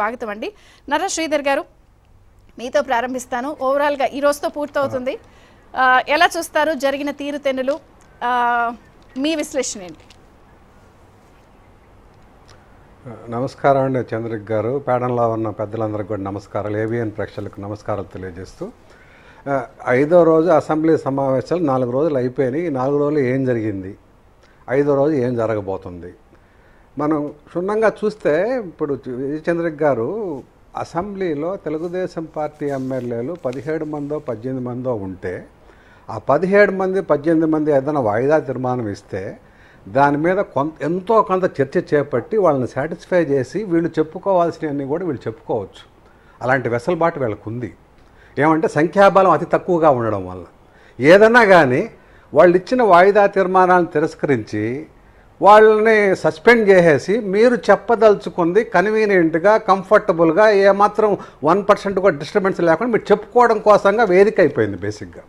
స్వాగతం అండి నర శ్రీధర్ గారు మీతో ప్రారంభిస్తాను ఓవరాల్ గా ఈ రోజు తో పూర్తవుతుంది ఎలా చూస్తారు జరిగిన తీరుతెన్నులు మీ విశ్లేషణ ఏంటి నమస్కారం అండి చంద్రక్ గారు పాడనలో ఉన్న పెద్దలందరికీ కూడా నమస్కారాలు ఏబిఎన్ ప్రేక్షకులకు నమస్కారాలు తెలియజేస్తూ ఐదో రోజు అసెంబ్లీ సమావేశాలు నాలుగు రోజులు అయిపోయి నాలుగు రోజులు ఏం జరిగింది ఐదో రోజు ఏం జరగబోతుంది మనం క్షుణ్ణంగా చూస్తే ఇప్పుడు చంద్రక్ గారు అసెంబ్లీలో తెలుగుదేశం పార్టీ ఎమ్మెల్యేలు 17 మందో 18 మందో ఉంటే ఆ 17 మంది 18 మంది ఏదైనా వాయిదా తీర్మానం ఇస్తే దాని మీద ఎంతో కొంత చర్చ చేపట్టి వాళ్ళని సాటిస్ఫై చేసి వీళ్ళు చెప్పుకోవాల్సినవన్నీ కూడా వీళ్ళు చెప్పుకోవచ్చు అలాంటి వెసలుబాటు వీళ్ళకు ఉంది ఏమంటే సంఖ్యాబలం అతి తక్కువగా ఉండడం వల్ల ఏదన్నా కానీ వాళ్ళు ఇచ్చిన వాయిదా తీర్మానాలను తిరస్కరించి వాళ్ళని సస్పెండ్ చేసేసి మీరు చెప్పదలుచుకుంది కన్వీనియంట్గా కంఫర్టబుల్గా ఏమాత్రం 1% కూడా డిస్టర్బెన్స్ లేకుండా మీరు చెప్పుకోవడం కోసంగా వేదిక అయిపోయింది బేసిక్గా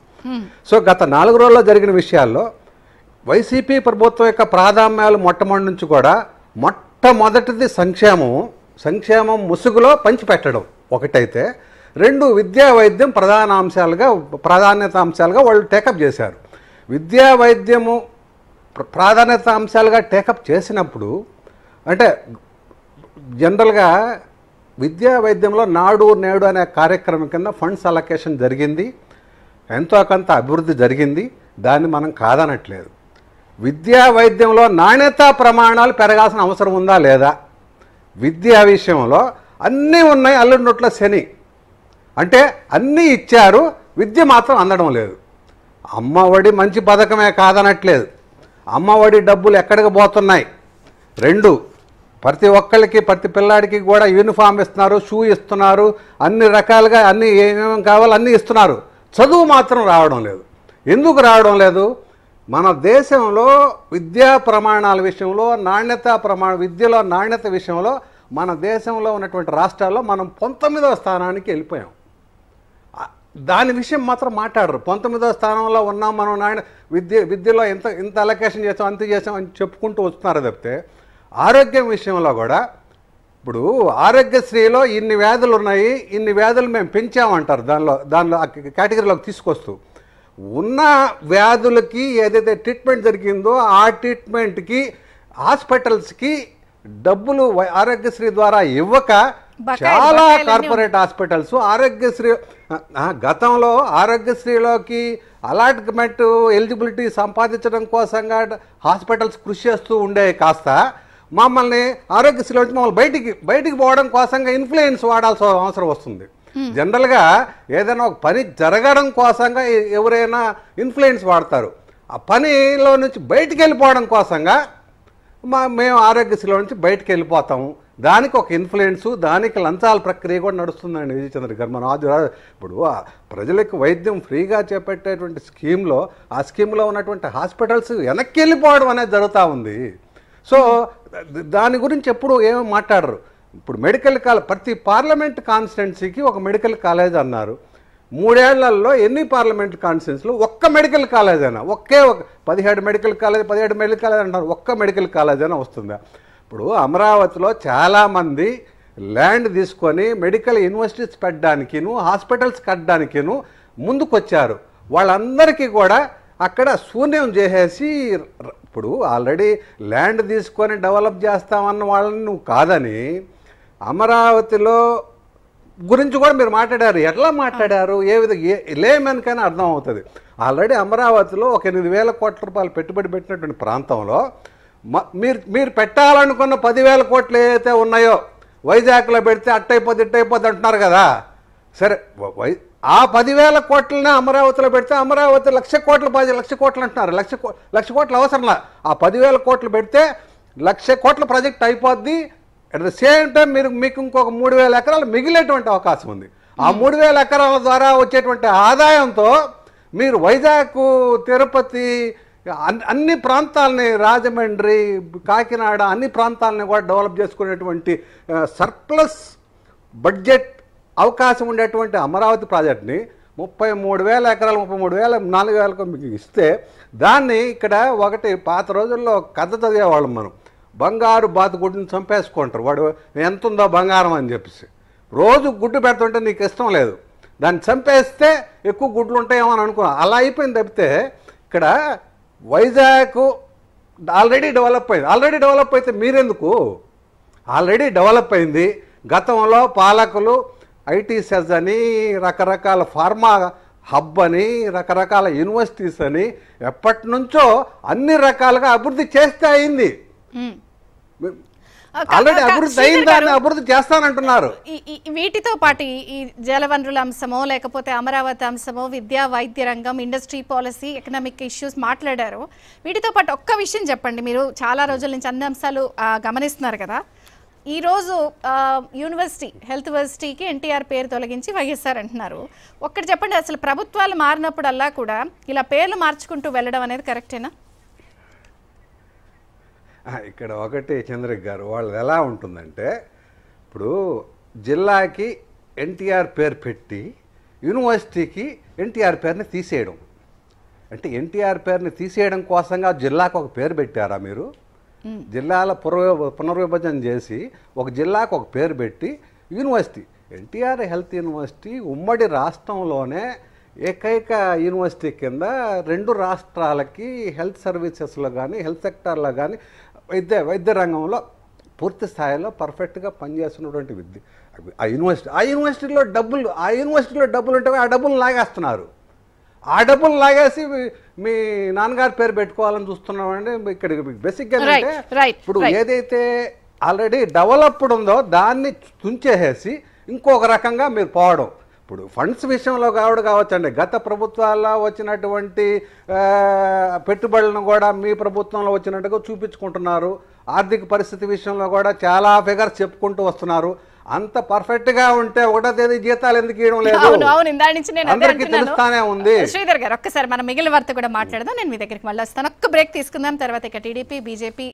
సో గత నాలుగు రోజుల్లో జరిగిన విషయాల్లో వైసీపీ ప్రభుత్వం యొక్క ప్రాధాన్యాలు మొట్టమొదటి నుంచి కూడా మొట్టమొదటిది సంక్షేమం ముసుగులో పంచిపెట్టడం ఒకటైతే రెండు విద్యా వైద్యం ప్రాధాన్యత అంశాలుగా వాళ్ళు టేకప్ చేశారు విద్యా వైద్యము ప్రాధాన్యత అంశాలుగా టేకప్ చేసినప్పుడు అంటే జనరల్గా విద్యా వైద్యంలో నాడు నేడు అనే కార్యక్రమం కింద ఫండ్స్ అలొకేషన్ జరిగింది ఎంతో కొంత అభివృద్ధి జరిగింది దాన్ని మనం కాదనట్లేదు విద్యా వైద్యంలో నాణ్యతా ప్రమాణాలు పెరగాల్సిన అవసరం ఉందా లేదా విద్యా విషయంలో అన్నీ ఉన్నాయి అల్లున్నట్ల శని అంటే అన్నీ ఇచ్చారు విద్య మాత్రం అందడం లేదు అమ్మఒడి మంచి పథకమే కాదనట్లేదు అమ్మఒడి డబ్బులు ఎక్కడికి పోతున్నాయి రెండు ప్రతి ఒక్కరికి ప్రతి పిల్లాడికి కూడా యూనిఫామ్ ఇస్తున్నారు షూ ఇస్తున్నారు అన్ని రకాలుగా అన్ని ఏమేమి కావాలి అన్నీ ఇస్తున్నారు చదువు మాత్రం రావడం లేదు ఎందుకు రావడం లేదు మన దేశంలో విద్యా ప్రమాణాల విషయంలో విద్యలో నాణ్యత విషయంలో మన దేశంలో ఉన్నటువంటి రాష్ట్రాల్లో మనం 19వ స్థానానికి వెళ్ళిపోయాం దాని విషయం మాత్రం మాట్లాడరు 19వ స్థానంలో ఉన్నాం మనం విద్యలో ఇంత అలొకేషన్ చేస్తాం అంత చేస్తాం అని చెప్పుకుంటూ వస్తున్నారు తప్పితే ఆరోగ్యం విషయంలో కూడా ఇప్పుడు ఆరోగ్యశ్రీలో ఇన్ని వ్యాధులు ఉన్నాయి ఇన్ని వ్యాధులు మేము పెంచామంటారు దానిలో కేటగిరీలోకి తీసుకొస్తూ ఉన్న వ్యాధులకి ఏదైతే ట్రీట్మెంట్ జరిగిందో ఆ ట్రీట్మెంట్కి హాస్పిటల్స్కి డబ్బులు ఆరోగ్యశ్రీ ద్వారా ఇవ్వక చాలా కార్పొరేట్ హాస్పిటల్స్ ఆరోగ్యశ్రీ గతంలో ఆరోగ్యశ్రీలోకి అలాట్మెంట్ ఎలిజిబిలిటీ సంపాదించడం కోసంగా హాస్పిటల్స్ కృషి చేస్తూ ఉండేవి కాస్త మమ్మల్ని ఆరోగ్యశ్రీలో మమ్మల్ని బయటికి పోవడం కోసంగా ఇన్ఫ్లుయెన్స్ వాడాల్సిన అవసరం వస్తుంది జనరల్గా ఏదైనా ఒక పని జరగడం కోసంగా ఎవరైనా ఇన్ఫ్లుయెన్స్ వాడతారు ఆ పనిలో నుంచి బయటికి వెళ్ళిపోవడం కోసంగా మేము ఆరోగ్యశ్రీలో నుంచి బయటికి వెళ్ళిపోతాము దానికి ఒక ఇన్ఫ్లుయెన్సు దానికి లంచాల ప్రక్రియ కూడా నడుస్తుందండి చంద్ర గారు మనం ఇప్పుడు ప్రజలకు వైద్యం ఫ్రీగా చేపట్టేటువంటి స్కీమ్లో ఆ స్కీమ్లో ఉన్నటువంటి హాస్పిటల్స్ వెనక్కి వెళ్ళిపోవడం అనేది జరుగుతూ ఉంది సో దాని గురించి ఎప్పుడు ఏమీ మాట్లాడరు ఇప్పుడు మెడికల్ కాలేజ్ ప్రతి పార్లమెంట్ కాన్స్టిట్యున్సీకి ఒక మెడికల్ కాలేజ్ అన్నారు 3 ఏళ్లలో ఎన్ని పార్లమెంట్ కాన్స్టిట్యున్సీలో ఒక్క మెడికల్ కాలేజ్ అయినా ఒకే ఒక 17 మెడికల్ కాలేజ్ అంటారు ఒక్క మెడికల్ కాలేజ్ అయినా వస్తుందా ఇప్పుడు అమరావతిలో చాలామంది ల్యాండ్ తీసుకొని మెడికల్ యూనివర్సిటీస్ పెట్టడానికిను హాస్పిటల్స్ కట్టడానికిను ముందుకొచ్చారు వాళ్ళందరికీ కూడా అక్కడ శూన్యం చేసేసి ఇప్పుడు ఆల్రెడీ ల్యాండ్ తీసుకొని డెవలప్ చేస్తామన్న వాళ్ళని నువ్వు కాదని అమరావతిలో గురించి కూడా మీరు మాట్లాడారు ఎట్లా మాట్లాడారు ఏ విధంగా లేమనికైనా అర్థం అవుతుంది ఆల్రెడీ అమరావతిలో ఒక 8,000 కోట్ల రూపాయలు పెట్టుబడి పెట్టినటువంటి ప్రాంతంలో మీరు పెట్టాలనుకున్న 10,000 కోట్లు ఏదైతే ఉన్నాయో వైజాగ్లో పెడితే అట్టయిపోద్ది అంటున్నారు కదా సరే ఆ 10,000 కోట్లనే అమరావతిలో పెడితే అమరావతి 1,00,000 కోట్లు అంటున్నారు 1,00,000 కోట్లు అవసరంలా ఆ 10,000 కోట్లు పెడితే 1,00,000 కోట్ల ప్రాజెక్ట్ అయిపోద్ది అట్ ద సేమ్ టైం మీకు ఇంకొక 3,000 ఎకరాలు మిగిలేటువంటి అవకాశం ఉంది ఆ 3,000 ఎకరాల ద్వారా వచ్చేటువంటి ఆదాయంతో మీరు వైజాగ్ తిరుపతి అన్ని ప్రాంతాలని రాజమండ్రి కాకినాడ అన్ని ప్రాంతాలని కూడా డెవలప్ చేసుకునేటువంటి సర్ప్లస్ బడ్జెట్ అవకాశం ఉండేటువంటి అమరావతి ప్రాజెక్ట్ని 33,000 ఎకరాలు 4,000 ఇస్తే దాన్ని ఇక్కడ ఒకటి పాత రోజుల్లో కథ చదివేవాళ్ళం మనం బంగారు బాత గుడ్డుని చంపేసుకుంటారు. వాడు ఎంత ఉందో బంగారం అని చెప్పేసి రోజు గుడ్డు పెడుతుంటే నీకు ఇష్టం లేదు, దాన్ని చంపేస్తే ఎక్కువ గుడ్లు ఉంటాయేమో అని అనుకున్నా. అలా అయిపోయింది తప్పితే ఇక్కడ వైజాగ్ ఆల్రెడీ డెవలప్ అయింది. ఆల్రెడీ డెవలప్ అయితే మీరెందుకు? ఆల్రెడీ డెవలప్ అయింది. గతంలో పాలకులు ఐటీ సెజ్ అని, రకరకాల ఫార్మా హబ్ అని, రకరకాల యూనివర్సిటీస్ అని ఎప్పటి నుంచో అన్ని రకాలుగా అభివృద్ధి చేస్తే అయింది. వీటితో పాటు ఈ జలవనరుల అంశమో, లేకపోతే అమరావతి అంశమో, విద్యా వైద్య రంగం, ఇండస్ట్రీ పాలసీ, ఎకనామిక్ ఇష్యూస్ మాట్లాడారు. వీటితో పాటు ఒక్క విషయం చెప్పండి, మీరు చాలా రోజుల నుంచి అన్ని అంశాలు గమనిస్తున్నారు కదా. ఈరోజు యూనివర్సిటీ హెల్త్ యూనివర్సిటీకి ఎన్టీఆర్ పేరు తొలగించి వైఎస్ఆర్ అంటున్నారు. ఒక్కటి చెప్పండి, అసలు ప్రభుత్వాలు మారినప్పుడల్లా కూడా ఇలా పేర్లు మార్చుకుంటూ వెళ్ళడం అనేది కరెక్టేనా? ఇక్కడ ఒకటి చంద్రిక గారు, వాళ్ళు ఎలా ఉంటుందంటే ఇప్పుడు జిల్లాకి ఎన్టీఆర్ పేరు పెట్టి యూనివర్సిటీకి ఎన్టీఆర్ పేరుని తీసేయడం అంటే, ఎన్టీఆర్ పేరుని తీసేయడం కోసంగా జిల్లాకు ఒక పేరు పెట్టారా మీరు? జిల్లాల పునర్విభజన చేసి ఒక జిల్లాకు ఒక పేరు పెట్టి యూనివర్సిటీ ఎన్టీఆర్ హెల్త్ యూనివర్సిటీ ఉమ్మడి రాష్ట్రంలోనే ఏకైక యూనివర్సిటీ కింద రెండు రాష్ట్రాలకి హెల్త్ సర్వీసెస్లో కానీ, హెల్త్ సెక్టార్లో కానీ, వైద్య రంగంలో పూర్తి స్థాయిలో పర్ఫెక్ట్గా పనిచేస్తున్నటువంటి విద్య ఆ యూనివర్సిటీలో డబ్బులు ఉంటే ఆ డబ్బులు లాగేస్తున్నారు. ఆ డబ్బులు లాగేసి మీ నాన్నగారి పేరు పెట్టుకోవాలని చూస్తున్నామండి. ఇక్కడ బేసిక్గా ఇప్పుడు ఏదైతే ఆల్రెడీ డెవలప్డ్ ఉందో దాన్ని తుంచేసేసి ఇంకొక రకంగా మీరు పోవడం. ఇప్పుడు ఫండ్స్ విషయంలో కావచ్చండి, గత ప్రభుత్వాల్లో వచ్చినటువంటి పెట్టుబడులను కూడా మీ ప్రభుత్వంలో వచ్చినట్టుగా చూపించుకుంటున్నారు. ఆర్థిక పరిస్థితి విషయంలో కూడా చాలా ఫిగర్స్ చెప్పుకుంటూ వస్తున్నారు. అంత పర్ఫెక్ట్ గా ఉంటే ఒకటో తేదీ జీతాలు ఎందుకు ఇవ్వడం లేదు? అందరికీ తెలుస్తానే ఉంది. శ్రీధర్ గారు, ఒక్కసారి మనం మిగిలిన వార్త కూడా మాట్లాడదాం. నేను మీ దగ్గరికి మళ్ళీ వస్తాను. ఒక్క బ్రేక్ తీసుకుందాం, తర్వాత ఇక టీడీపీ బీజేపీ